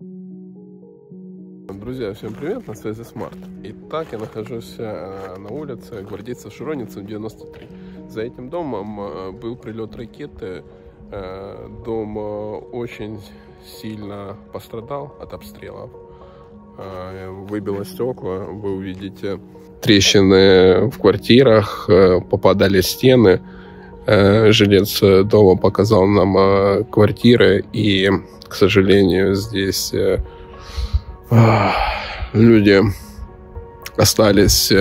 Друзья, всем привет, на связи Смарт. Итак, я нахожусь на улице Гвардейцы Широницы, 93. За этим домом был прилет ракеты. Дом очень сильно пострадал от обстрелов. Выбило стекла, вы увидите трещины в квартирах, попадали стены. Жилец дома показал нам квартиры, и, к сожалению, здесь люди остались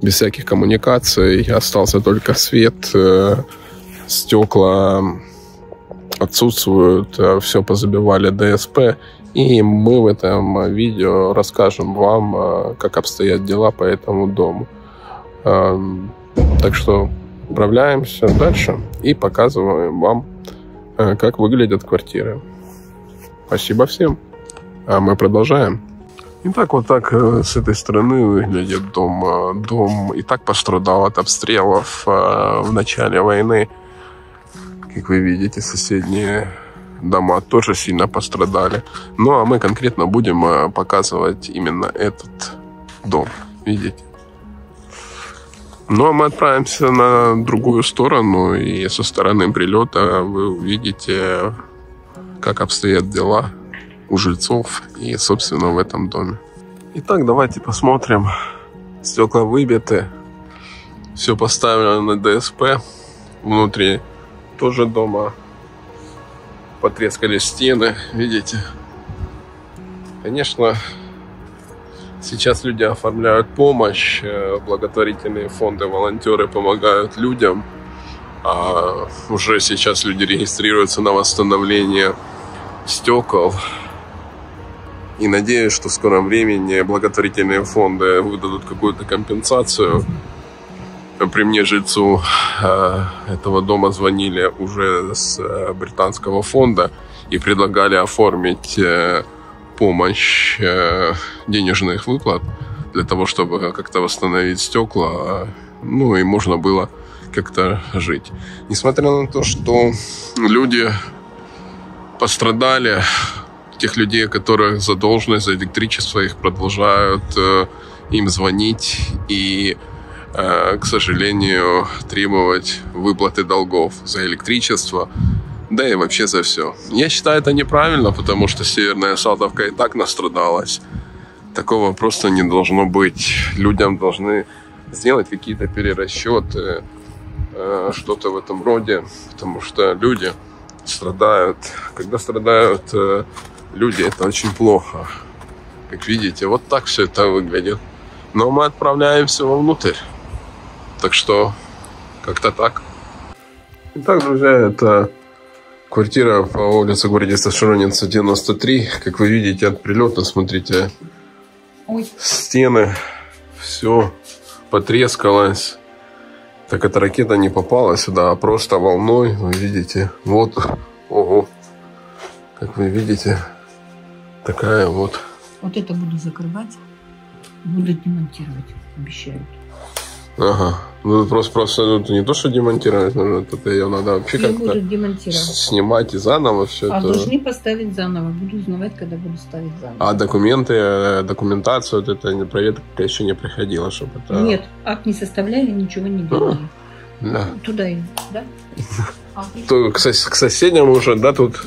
без всяких коммуникаций. Остался только свет, стекла отсутствуют, все позабивали ДСП. И мы в этом видео расскажем вам, как обстоят дела по этому дому. Так что отправляемся дальше и показываем вам, как выглядят квартиры. Спасибо всем. А мы продолжаем. Итак, вот так с этой стороны выглядит дом. Дом и так пострадал от обстрелов в начале войны. Как вы видите, соседние дома тоже сильно пострадали. Ну, а мы конкретно будем показывать именно этот дом. Видите? Ну, а мы отправимся на другую сторону. И со стороны прилета вы увидите, как обстоят дела у жильцов и, собственно, в этом доме. Итак, давайте посмотрим. Стекла выбиты. Все поставлено на ДСП. Внутри тоже дома потрескали стены. Видите? Конечно, сейчас люди оформляют помощь. Благотворительные фонды, волонтеры помогают людям. А уже сейчас люди регистрируются на восстановление стекол. И надеюсь, что в скором времени благотворительные фонды выдадут какую-то компенсацию. При мне жильцу этого дома звонили уже с британского фонда и предлагали оформить помощь денежных выплат для того, чтобы как-то восстановить стекла, ну и можно было как-то жить. Несмотря на то, что люди пострадали, тех людей, которых задолженность за электричество, их продолжают им звонить и, к сожалению, требовать выплаты долгов за электричество, да и вообще за все. Я считаю это неправильно, потому что Северная Салтовка и так настрадалась. Такого просто не должно быть. Людям должны сделать какие-то перерасчеты, что-то в этом роде, потому что люди страдают. Когда страдают люди, это очень плохо. Как видите, вот так все это выглядит. Но мы отправляемся вовнутрь. Так что, как-то так. Итак, друзья, это квартира по улице Гвардейцы Широницы, 93. Как вы видите, от прилета, смотрите, стены, все потрескалось. Так эта ракета не попала сюда, а просто волной, вы видите. Вот, ого, как вы видите, такая вот. Вот это буду закрывать, будут демонтировать, обещают. Ага, ну просто это не то, что демонтировать, это ее надо вообще как-то снимать и заново все это. А должны поставить заново, буду узнавать, когда буду ставить заново. А документы, документацию, вот это проверка еще не приходила, чтобы это... Нет, акт не составляли, ничего не делали. Да. Туда и, да? К соседям уже, да, тут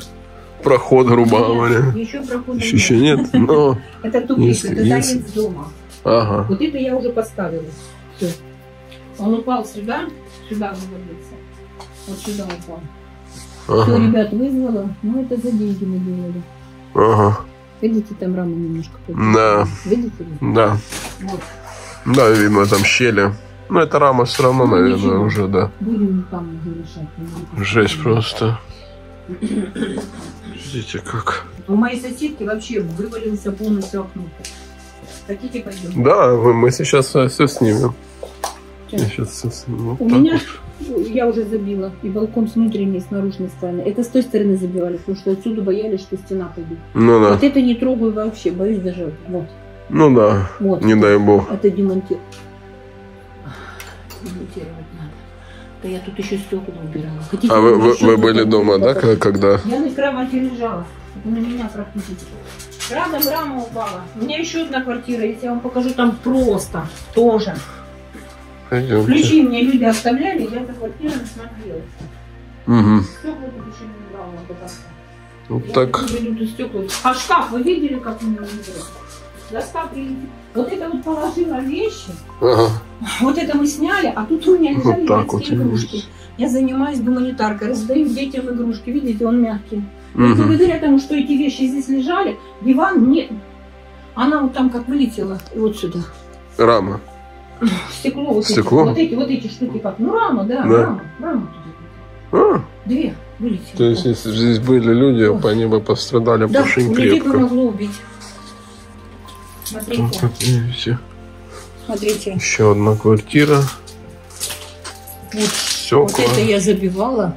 проход, грубо говоря. Еще прохода нет. Еще нет, но... Это тупик, это танец дома. Ага. Вот это я уже поставила. Он упал сюда, сюда выводится. Вот сюда упал. Ага. Все, ребят, вызвало. Ну, это за деньги мы делали. Ага. Видите, там рама немножко поднимает. Да. Видите? Да. Вот. Да, видно, там щели. Ну, это рама все равно, ну, наверное, ничего. Уже, да. Будем там завершать. Жесть просто. Видите, как. У моей соседки вообще вывалился полностью окно. Хотите, пойдем? Да, мы сейчас все снимем. У меня, я уже забила, и балкон с внутренней, и с наружной стороны. Это с той стороны забивали, потому что отсюда боялись, что стена пойдет. Ну да. Вот это не трогаю вообще, боюсь даже, вот. Ну да, вот. Не дай бог. Это демонтировать надо. Да я тут еще стекла убирала. Хотите, вы были дома, да, когда? Я на кровати лежала. на меня практически. Рама упала. У меня еще одна квартира, если я вам покажу, там просто тоже. Пойдемте. Ключи мне люди оставляли, я эту квартиру не смотрела. Угу. Стекла тут еще не брала, вот я так. А шкаф, вы видели, как у меня выиграл? Вот это вот положила вещи, ага. Вот это мы сняли, а тут у меня лежали вот игрушки. Вот я занимаюсь гуманитаркой, раздаю детям игрушки, видите, он мягкий. Угу. Благодаря тому, что эти вещи здесь лежали, диван нет. Она вот там как вылетела, и вот сюда. Рама. Стекло. Вот стекло? Вот эти штуки как, ну рама, да, да. Рама туда. А. Две вылетели. То есть, если здесь были люди, вот. Они бы пострадали, да, очень крепко. Да, могло убить. Смотрите. Смотрите. Еще одна квартира. Вот, все, вот это я забивала.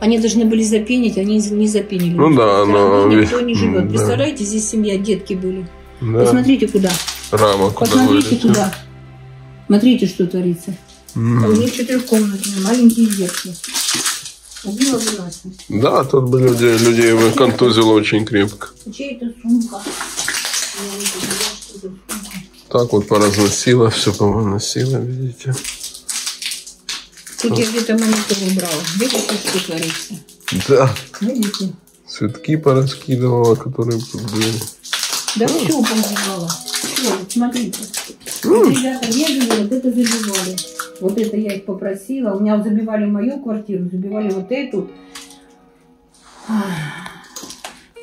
Они должны были запенить, они не запенили. Ну да, но никто не живет. Да. Представляете, здесь семья, детки были. Да. Посмотрите куда. Рама куда. Посмотрите туда. Смотрите, что творится. Там уже четырехкомнатные, маленькие детки. Убила выносим. Да, тут были людей контузило очень крепко. Чья-то сумка. Так вот поразносила, все повыносила, видите. Тут я где-то монитор убрала. Видите, что творится? Да. Видите? Цветки пораскидывала, которые были. Да, все убрала. Все, смотрите. Вот ребята бегали, вот это забивали. Вот это я их попросила. У меня забивали мою квартиру, забивали вот эту.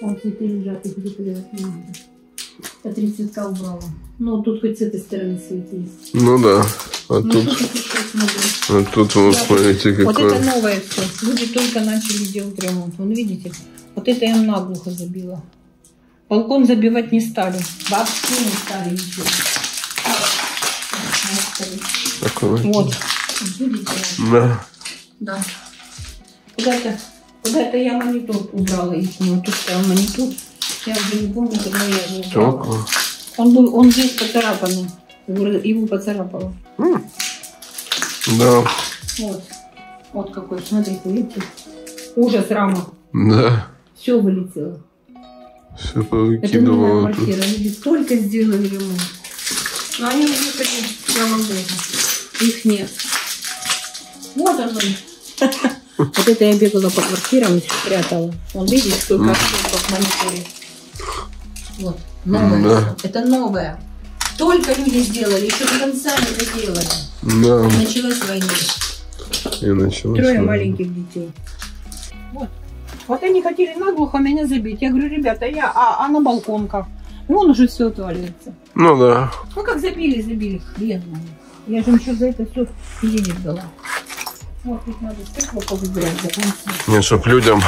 Вот теперь лежат, их выпливать не надо. Я три цветка убрала. Ну, тут хоть с этой стороны цветы есть. Ну да. А ну, тут вот смотрите, какое. Вот это новое все. Люди только начали делать ремонт. Вон, видите? Вот это я наглухо забила. Балкон забивать не стали. Вообще не стали ничего. Такое. Вот. Видите? Да. Да. Куда-то я монитор убрала их. Вот тут стоял монитор. Я уже не помню, когда я его убрала. Он здесь поцарапанный. Его поцарапало. Да. Вот. Вот какой. Смотрите, видите? Ужас, рама. Да. Все вылетело. Все повыкидывало. Это новая квартира. Люди столько сделали ремонт. Но они уехали прямо в. Их нет. Вот оно. Вот это я бегала по квартирам и спрятала. Он, видите, сколько ошибок в мониторе. Вот, новое. Да. Это новое. Только люди сделали, еще до конца не доделали. Да. И началась война. Трое маленьких детей. Вот. Вот они хотели наглухо меня забить. Я говорю, ребята, а на балконках. И он уже все отвалится. Ну да. Ну как забили, хрен. Я же ничего за это все денег дала. Вот тут надо стекло повыбирать. Не, чтоб людям.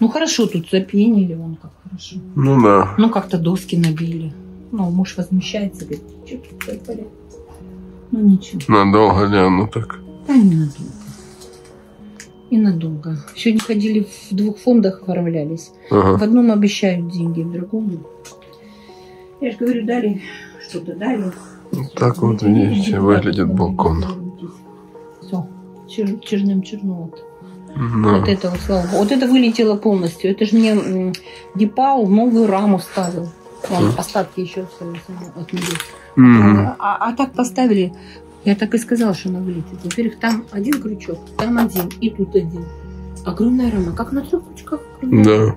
Ну хорошо, тут запенили, вон как хорошо. Ну да. Ну как-то доски набили. Ну, муж возмущается, говорит, что тут порядок. Ну ничего. Надолго ли оно так? Да ненадолго. И надолго. Сегодня ходили в двух фондах, оформлялись. Ага. В одном обещают деньги, в другом. Я же говорю, дали что-то, дали. Вот так вот, видите, выглядит балкон. Все, черным-черно. Да. Вот это вот, слава богу. Вот это вылетело полностью. Это же мне Дипау новую раму вставил. Вон, остатки еще остались от меня. А так поставили, я так и сказала, что она вылетит. Во-первых, там один крючок, там один, и тут один. Огромная рама, как на трех крючках. Да.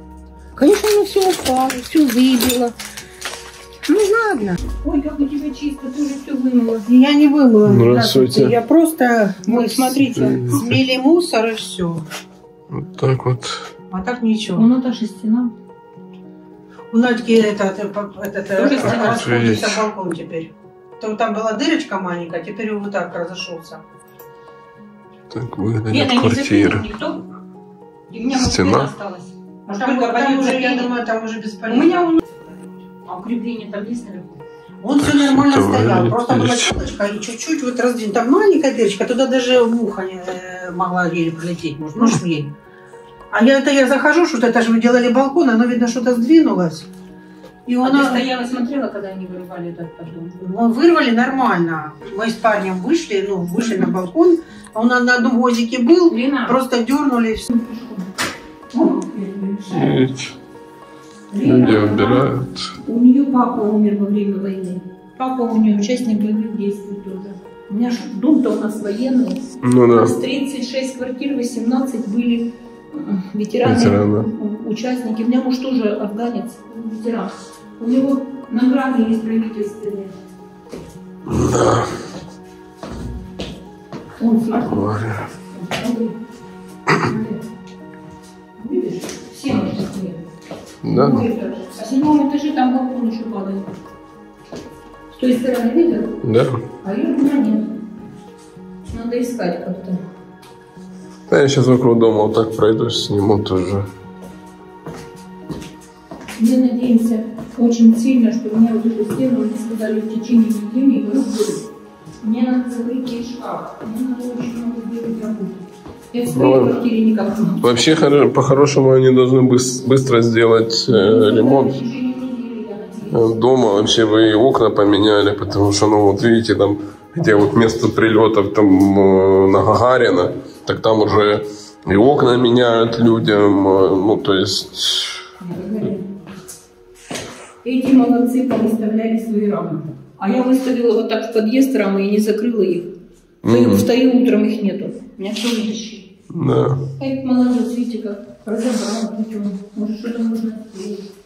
Конечно, она все упала, все выбила. Ну ладно. Ой, как у тебя чисто, ты же все вымыла. Я не вымыла. Здравствуйте. Я просто, мы, смотрите, смели мусор и все. Вот так вот. А так ничего. У Наташи стена. У Надьки это расходится балкон теперь. Там была дырочка маленькая, теперь вот так разошелся. Так выглядит квартира. Стена. А там уже, я думаю, там уже бесполезно. А укрепление там есть, наверное? Он так все нормально стоял, просто была щелочка и чуть-чуть вот раздвинул. Там маленькая дырочка, туда даже муха не могла еле прилететь, может, может еле. А я захожу, что-то это же вы делали балкон, оно, видно, что-то сдвинулось. И она стояла, смотрела, когда они вырывали этот поддон. Вырвали нормально. Мы с парнем вышли, ну, вышли на балкон, а он на одном возике был, просто дернули все. Люди убирают. У нее папа умер во время войны. Папа у нее участник боевых действий тоже. У меня дом-то у нас военный. Ну, да. У нас 36 квартир, 18 были ветераны, участники. У меня муж тоже афганец, ветеран. У него награды есть правительственные. Да. Он видишь? Все наши семьи. Да. А в седьмом этаже там балкон еще падает. С той стороны видел? Да. А ее у меня нет. Надо искать как-то. Да, я сейчас вокруг дома вот так пройдусь, сниму тоже. Мы надеемся очень сильно, что у меня вот эту стену, мне сказали, в течение недели ее разбудят. Мне надо закрыть ей шкаф. Мне надо очень много делать работы. Я в своей квартире никак не могу. Вообще, по-хорошему, они должны быстро сделать ремонт. Дома вообще вы и окна поменяли, потому что, ну вот видите, там, где вот место прилетов там на Гагарина, так там уже и окна меняют людям, ну то есть... Эти молодцы повыставляли свои рамы. А я выставила вот так в подъезд рамы и не закрыла их. Встаю утром, их нету. Меня все вытащили. Да. А это молодец, видите, как разобрал. Может, что-то можно сделать.